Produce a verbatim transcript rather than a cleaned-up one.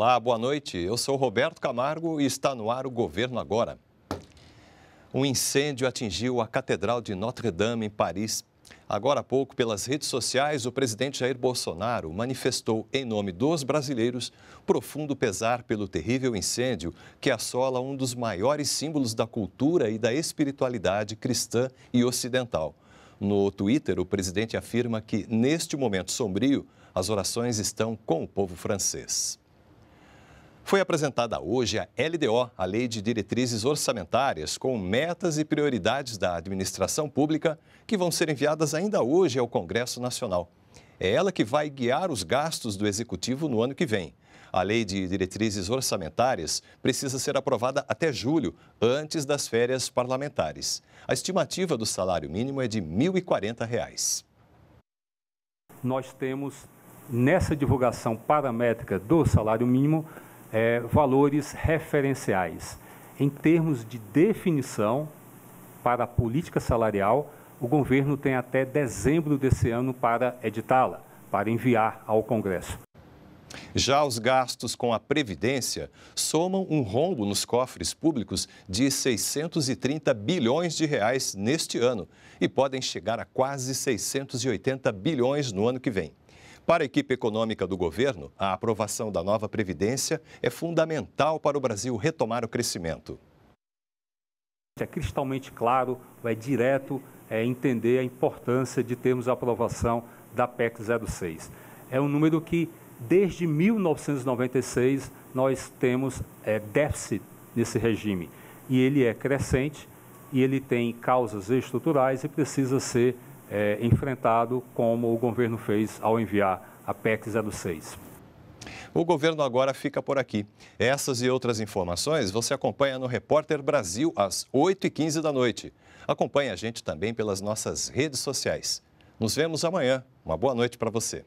Olá, boa noite. Eu sou Roberto Camargo e está no ar o Governo Agora. Um incêndio atingiu a Catedral de Notre-Dame, em Paris. Agora há pouco, pelas redes sociais, o presidente Jair Bolsonaro manifestou, em nome dos brasileiros, profundo pesar pelo terrível incêndio que assola um dos maiores símbolos da cultura e da espiritualidade cristã e ocidental. No Twitter, o presidente afirma que, neste momento sombrio, as orações estão com o povo francês. Foi apresentada hoje a L D O, a Lei de Diretrizes Orçamentárias, com metas e prioridades da administração pública, que vão ser enviadas ainda hoje ao Congresso Nacional. É ela que vai guiar os gastos do Executivo no ano que vem. A Lei de Diretrizes Orçamentárias precisa ser aprovada até julho, antes das férias parlamentares. A estimativa do salário mínimo é de mil e quarenta reais. Nós temos, nessa divulgação paramétrica do salário mínimo, É, valores referenciais. Em termos de definição para a política salarial, o governo tem até dezembro desse ano para editá-la, para enviar ao Congresso. Já os gastos com a Previdência somam um rombo nos cofres públicos de seiscentos e trinta bilhões de reais neste ano e podem chegar a quase seiscentos e oitenta bilhões no ano que vem. Para a equipe econômica do governo, a aprovação da nova Previdência é fundamental para o Brasil retomar o crescimento. É cristalmente claro, é direto é, entender a importância de termos a aprovação da P E C zero seis. É um número que, desde mil novecentos e noventa e seis, nós temos é, déficit nesse regime. E ele é crescente, e ele tem causas estruturais e precisa ser É, enfrentado como o governo fez ao enviar a P E C zero seis. O Governo Agora fica por aqui. Essas e outras informações você acompanha no Repórter Brasil às oito e quinze da noite. Acompanhe a gente também pelas nossas redes sociais. Nos vemos amanhã. Uma boa noite para você.